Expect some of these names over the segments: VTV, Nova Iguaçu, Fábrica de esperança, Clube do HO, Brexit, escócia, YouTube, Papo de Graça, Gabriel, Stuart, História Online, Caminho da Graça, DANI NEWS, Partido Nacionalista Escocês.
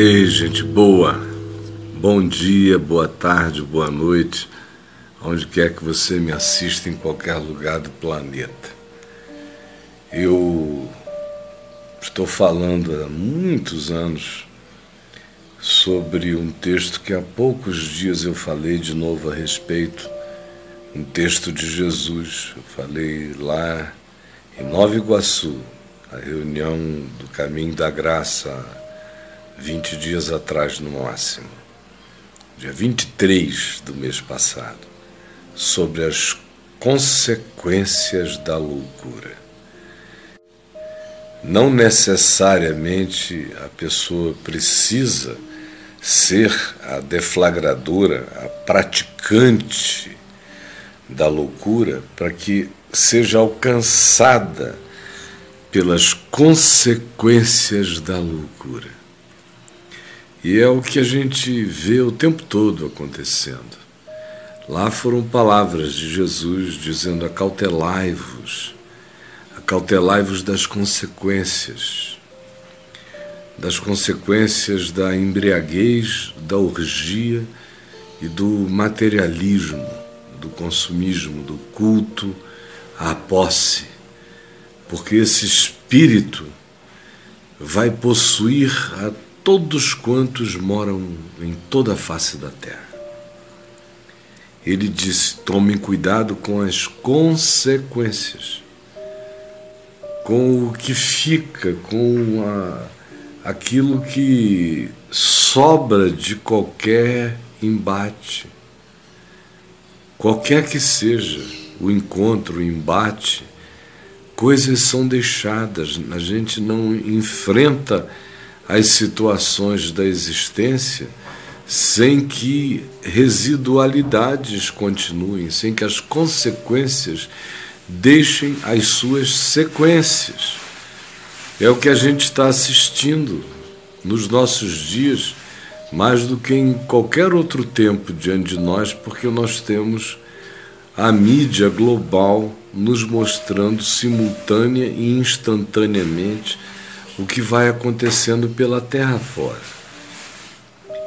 Ei, gente boa, bom dia, boa tarde, boa noite, onde quer que você me assista, em qualquer lugar do planeta. Eu estou falando há muitos anos sobre um texto que há poucos dias eu falei de novo a respeito, um texto de Jesus. Eu falei lá em Nova Iguaçu, a reunião do Caminho da Graça, 20 dias atrás no máximo, dia 23 do mês passado, sobre as consequências da loucura. Não necessariamente a pessoa precisa ser a deflagradora, a praticante da loucura, para que seja alcançada pelas consequências da loucura. E é o que a gente vê o tempo todo acontecendo. Lá foram palavras de Jesus dizendo: acautelai-vos das consequências da embriaguez, da orgia e do materialismo, do consumismo, do culto à posse, porque esse espírito vai possuir a todos quantos moram em toda a face da terra. Ele disse: tomem cuidado com as consequências, com o que fica, com aquilo que sobra de qualquer embate, qualquer que seja o encontro, o embate. Coisas são deixadas, a gente não enfrenta as situações da existência sem que residualidades continuem, sem que as consequências deixem as suas sequências. É o que a gente está assistindo nos nossos dias, mais do que em qualquer outro tempo diante de nós, porque nós temos a mídia global nos mostrando simultânea e instantaneamente o que vai acontecendo pela terra fora.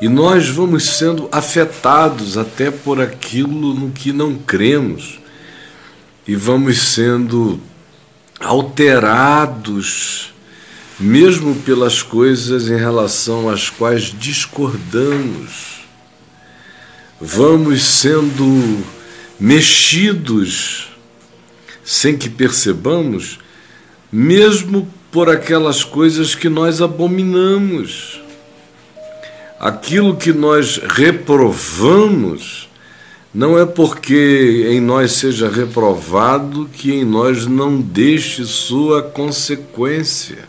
E nós vamos sendo afetados até por aquilo no que não cremos, e vamos sendo alterados, mesmo pelas coisas em relação às quais discordamos. Vamos sendo mexidos, sem que percebamos, mesmo por aquelas coisas que nós abominamos. Aquilo que nós reprovamos, não é porque em nós seja reprovado que em nós não deixe sua consequência.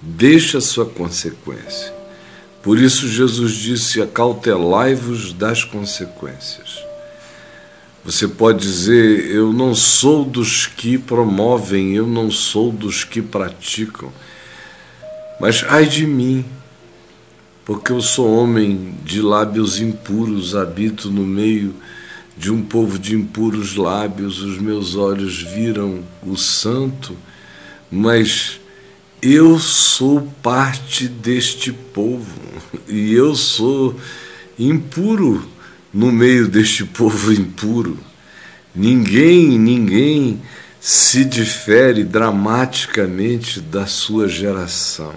Deixa sua consequência. Por isso Jesus disse: acautelai-vos das consequências. Você pode dizer: eu não sou dos que promovem, eu não sou dos que praticam. Mas ai de mim, porque eu sou homem de lábios impuros, habito no meio de um povo de impuros lábios, os meus olhos viram o santo, mas eu sou parte deste povo, e eu sou impuro. No meio deste povo impuro, ninguém se difere dramaticamente da sua geração.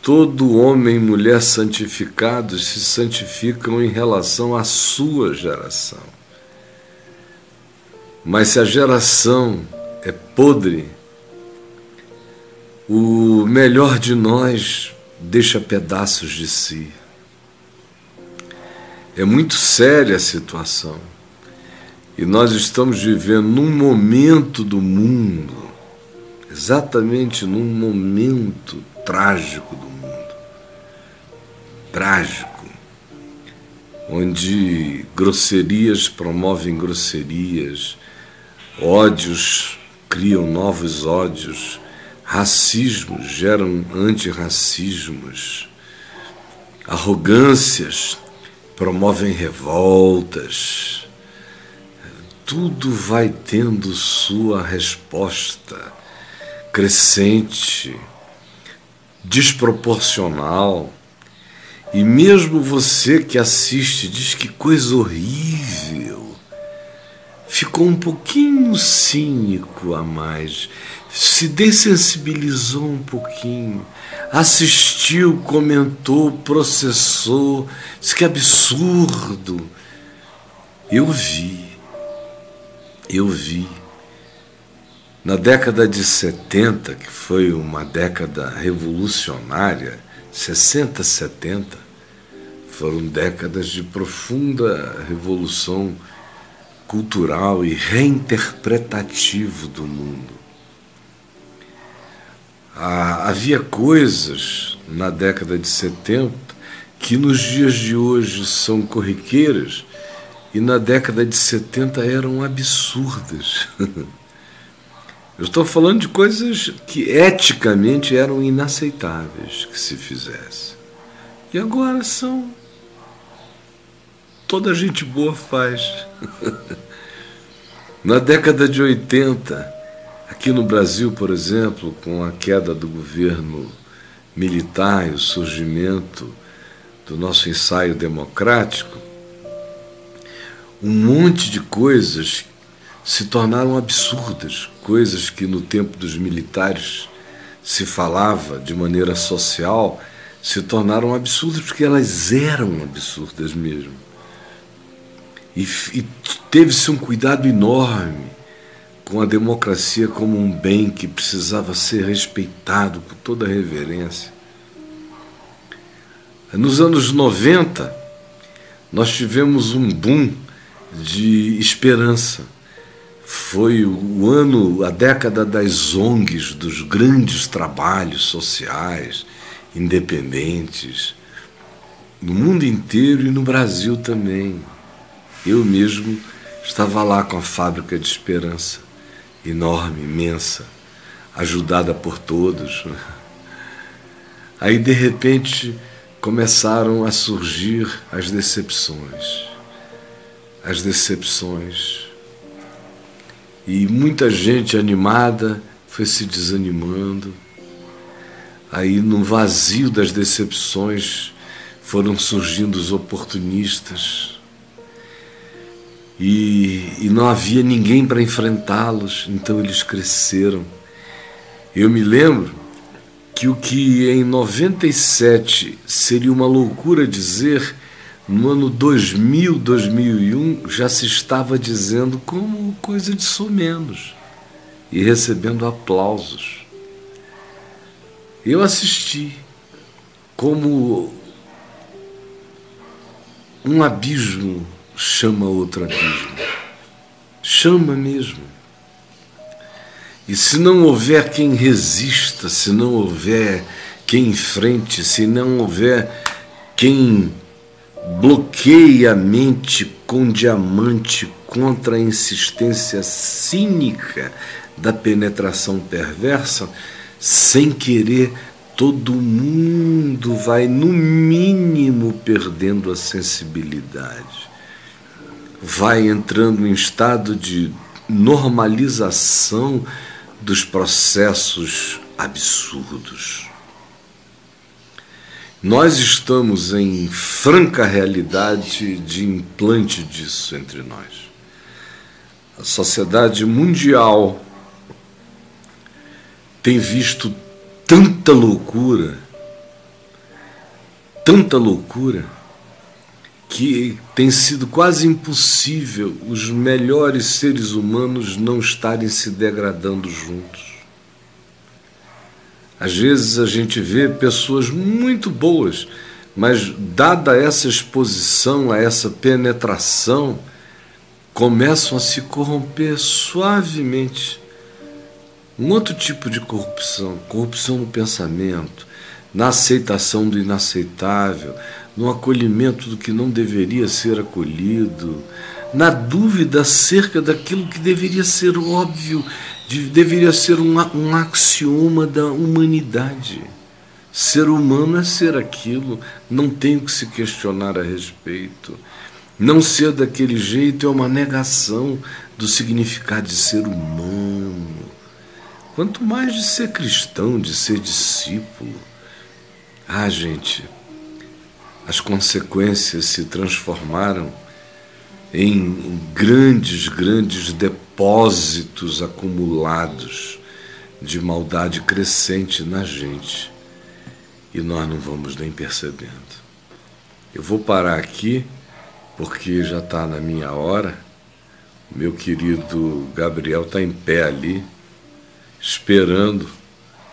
Todo homem e mulher santificados se santificam em relação à sua geração. Mas se a geração é podre, o melhor de nós deixa pedaços de si. É muito séria a situação. E nós estamos vivendo num momento do mundo, exatamente num momento trágico do mundo. Trágico. Onde grosserias promovem grosserias, ódios criam novos ódios, racismos geram antirracismos, arrogâncias promovem revoltas, tudo vai tendo sua resposta crescente, desproporcional. E mesmo você que assiste diz que coisa horrível. Ficou um pouquinho cínico a mais, se dessensibilizou um pouquinho, assistiu, comentou, processou, disse que absurdo. Eu vi. Na década de 70, que foi uma década revolucionária, 60, 70, foram décadas de profunda revolução cultural e reinterpretativo do mundo. Havia coisas na década de 70 que nos dias de hoje são corriqueiras e na década de 70 eram absurdas. Eu estou falando de coisas que eticamente eram inaceitáveis que se fizesse. E agora são. Toda gente boa faz. Na década de 80, aqui no Brasil, por exemplo, com a queda do governo militar e o surgimento do nosso ensaio democrático, um monte de coisas se tornaram absurdas, coisas que no tempo dos militares se falava de maneira social, se tornaram absurdas porque elas eram absurdas mesmo. E teve-se um cuidado enorme com a democracia como um bem que precisava ser respeitado com toda a reverência. Nos anos 90, nós tivemos um boom de esperança. Foi o ano, a década das ONGs, dos grandes trabalhos sociais, independentes, no mundo inteiro e no Brasil também. Eu mesmo estava lá com a Fábrica de Esperança, enorme, imensa, ajudada por todos. Aí, de repente, começaram a surgir as decepções. As decepções. E muita gente animada foi se desanimando. Aí, no vazio das decepções, foram surgindo os oportunistas. E não havia ninguém para enfrentá-los, então eles cresceram. Eu me lembro que o que em 97 seria uma loucura dizer, no ano 2000, 2001, já se estava dizendo como coisa de somenos e recebendo aplausos. Eu assisti como um abismo chama outro abismo. Chama mesmo. E se não houver quem resista, se não houver quem enfrente, se não houver quem bloqueia a mente com diamante contra a insistência cínica da penetração perversa, sem querer, todo mundo vai, no mínimo, perdendo a sensibilidade. Vai entrando em estado de normalização dos processos absurdos. Nós estamos em franca realidade de implante disso entre nós. A sociedade mundial tem visto tanta loucura, que tem sido quase impossível os melhores seres humanos não estarem se degradando juntos. Às vezes a gente vê pessoas muito boas, mas dada essa exposição, a essa penetração, começam a se corromper suavemente. Um outro tipo de corrupção, corrupção no pensamento, na aceitação do inaceitável, no acolhimento do que não deveria ser acolhido, na dúvida acerca daquilo que deveria ser óbvio, deveria ser um axioma da humanidade. Ser humano é ser aquilo, não tem que se questionar a respeito. Não ser daquele jeito é uma negação do significado de ser humano. Quanto mais de ser cristão, de ser discípulo. Gente, as consequências se transformaram em grandes depósitos acumulados de maldade crescente na gente, e nós não vamos nem percebendo. Eu vou parar aqui porque já está na minha hora. Meu querido Gabriel está em pé ali, esperando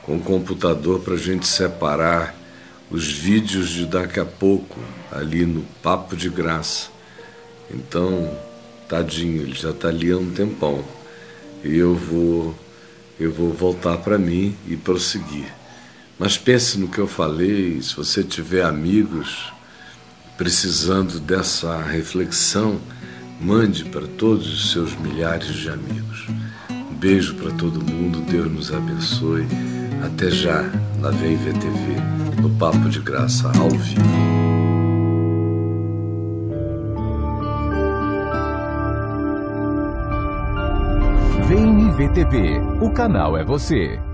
com o computador para a gente separar os vídeos de daqui a pouco, ali no Papo de Graça. Então, tadinho, ele já está ali há um tempão. E eu vou voltar para mim e prosseguir. Mas pense no que eu falei, se você tiver amigos precisando dessa reflexão, mande para todos os seus milhares de amigos. Um beijo para todo mundo, Deus nos abençoe. Até já, na VTV, no Papo de Graça, ao vivo. VTV, o canal é você.